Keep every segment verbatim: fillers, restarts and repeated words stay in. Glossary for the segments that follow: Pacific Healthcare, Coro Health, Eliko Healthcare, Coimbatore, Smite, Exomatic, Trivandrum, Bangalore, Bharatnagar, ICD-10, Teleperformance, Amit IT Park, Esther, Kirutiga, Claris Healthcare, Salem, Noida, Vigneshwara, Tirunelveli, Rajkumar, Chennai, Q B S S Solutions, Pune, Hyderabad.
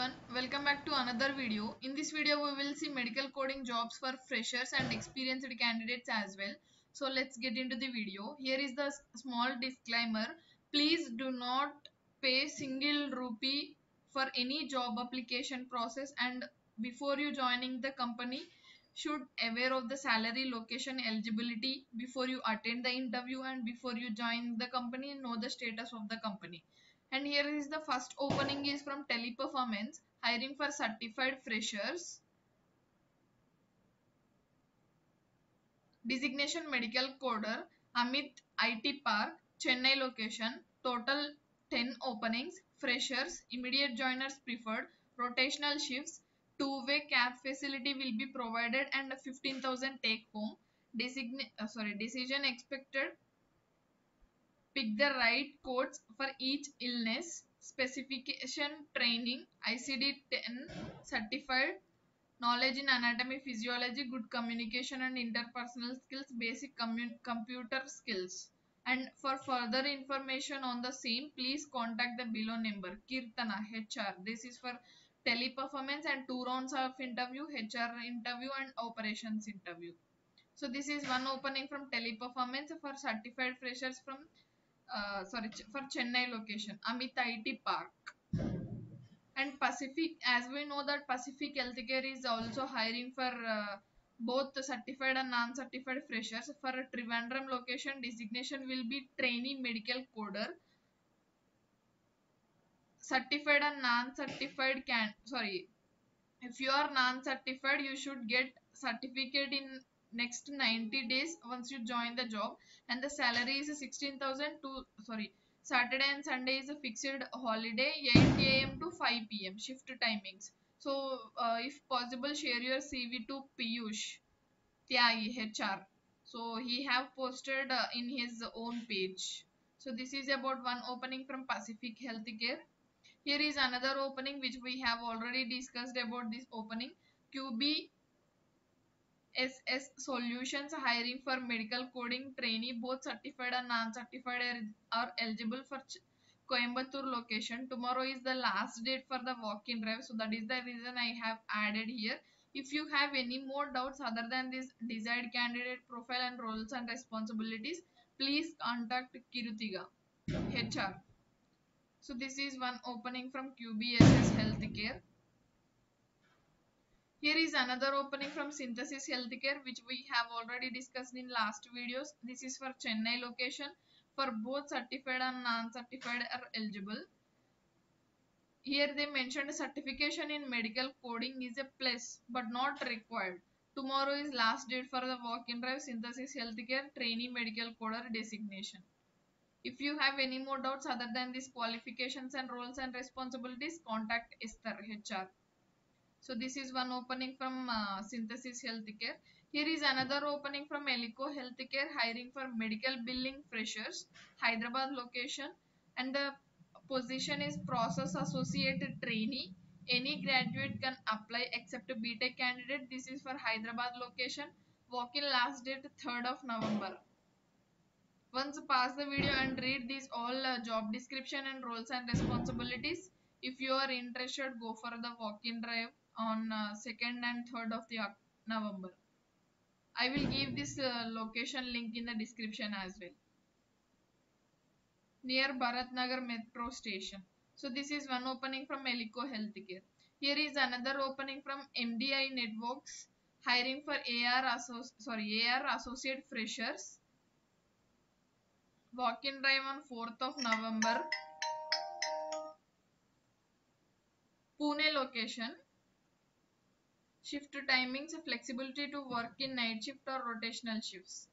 everyone, welcome back to another video. In this video we will see medical coding jobs for freshers and experienced candidates as well. So let's get into the video. Here is the small disclaimer. Please do not pay single rupee for any job application process, and before you joining the company should aware of the salary, location, eligibility before you attend the interview, and before you join the company know the status of the company. And here is the first opening is from Teleperformance, hiring for certified freshers. Designation medical coder, Amit I T Park, Chennai location. Total ten openings. Freshers, immediate joiners preferred. Rotational shifts, two-way cab facility will be provided, and fifteen thousand take home. Design- uh, sorry, decision expected. Pick the right codes for each illness. Specification training, I C D ten certified, knowledge in anatomy, physiology, good communication and interpersonal skills, basic computer skills. And for further information on the same, please contact the below number. Kirtana, H R. This is for Teleperformance, and two rounds of interview, H R interview and operations interview. So this is one opening from Teleperformance for certified freshers from Uh, sorry, for Chennai location, Amit I T Park. And Pacific, as we know that Pacific Healthcare is also hiring for uh, both certified and non-certified freshers. For Trivandrum location, designation will be trainee medical coder. Certified and non-certified can, sorry, if you are non-certified, you should get certificate in next ninety days once you join the job. And the salary is sixteen thousand two. Sorry, Saturday and Sunday is a fixed holiday, eight A M to five P M shift timings. So uh, if possible, share your C V to Piyush Tiwari, H R. So he have posted uh, in his own page. So this is about one opening from Pacific Healthcare. Here is another opening which we have already discussed about this opening. Q B S S Solutions hiring for medical coding trainee, both certified and non-certified are, are eligible for Coimbatore location. Tomorrow is the last date for the walk-in drive, so that is the reason I have added here. If you have any more doubts other than this desired candidate profile and roles and responsibilities, please contact Kirutiga, H R. So this is one opening from Q B S S Healthcare. Here is another opening from Synthesis Healthcare, which we have already discussed in last videos. This is for Chennai location, for both certified and non-certified are eligible. Here they mentioned certification in medical coding is a plus but not required. Tomorrow is last date for the walk-in drive, Synthesis Healthcare, trainee medical coder designation. If you have any more doubts other than these qualifications and roles and responsibilities, contact Esther, H R. So this is one opening from uh, Synthesis Healthcare. Here is another opening from Eliko Healthcare, hiring for medical billing freshers, Hyderabad location, and the position is process associate trainee. Any graduate can apply except B Tech candidate. This is for Hyderabad location. Walk-in last date third of November. Once pass the video and read these all uh, job description and roles and responsibilities. If you are interested, go for the walk-in drive on uh, second and third of the November. I will give this uh, location link in the description as well, near Bharatnagar metro station. So this is one opening from Eliko Healthcare. Here is another opening from M D I Networks, hiring for A R, Asso sorry, A R associate freshers. Walk-in drive on fourth of November. Pune location. Shift timings, flexibility to work in night shift or rotational shifts.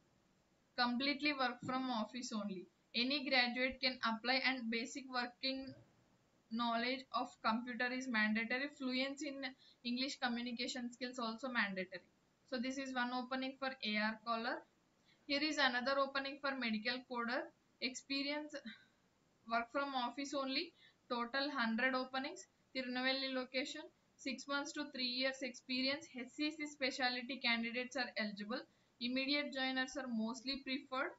Completely work from office only. Any graduate can apply, and basic working knowledge of computer is mandatory. Fluence in English communication skills also mandatory. So this is one opening for A R caller. Here is another opening for medical coder. Experience work from office only. Total one hundred openings. Tirunelveli location. six months to three years experience, H C C specialty candidates are eligible. Immediate joiners are mostly preferred.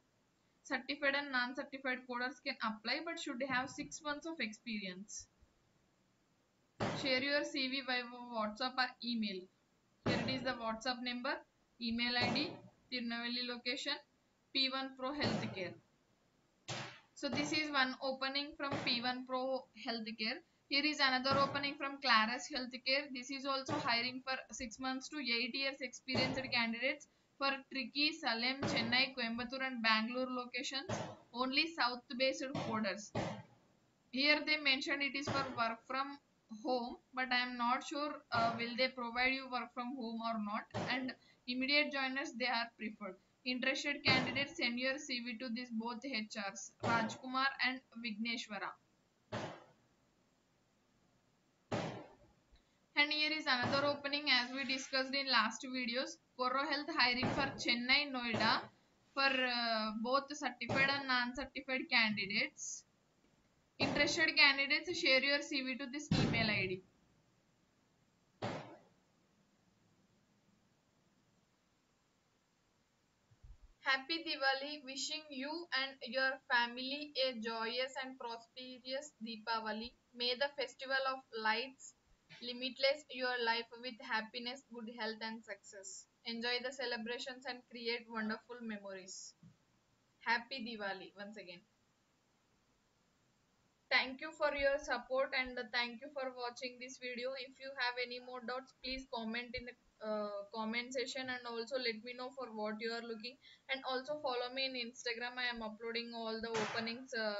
Certified and non-certified coders can apply but should have six months of experience. Share your C V by WhatsApp or email. Here it is, the WhatsApp number, email I D, Tirunelveli location, P one Pro Healthcare. So this is one opening from P one Pro Healthcare. Here is another opening from Claris Healthcare. This is also hiring for six months to eight years experienced candidates for Trichy, Salem, Chennai, Coimbatore and Bangalore locations. Only south based coders. Here they mentioned it is for work from home, but I am not sure uh, will they provide you work from home or not, and immediate joiners they are preferred. Interested candidates, send your C V to these both H Rs, Rajkumar and Vigneshwara. And here is another opening as we discussed in last videos. Coro Health hiring for Chennai, Noida for uh, both certified and non-certified candidates. Interested candidates, share your C V to this email I D. Happy Diwali, wishing you and your family a joyous and prosperous Deepavali. May the festival of lights limitless your life with happiness, good health and success. Enjoy the celebrations and create wonderful memories. Happy Diwali once again. Thank you for your support and thank you for watching this video. If you have any more doubts, please comment in the uh, comment section, and also let me know for what you are looking, and also follow me in Instagram. I am uploading all the openings uh,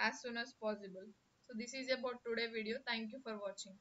as soon as possible. So this is about today's video. Thank you for watching.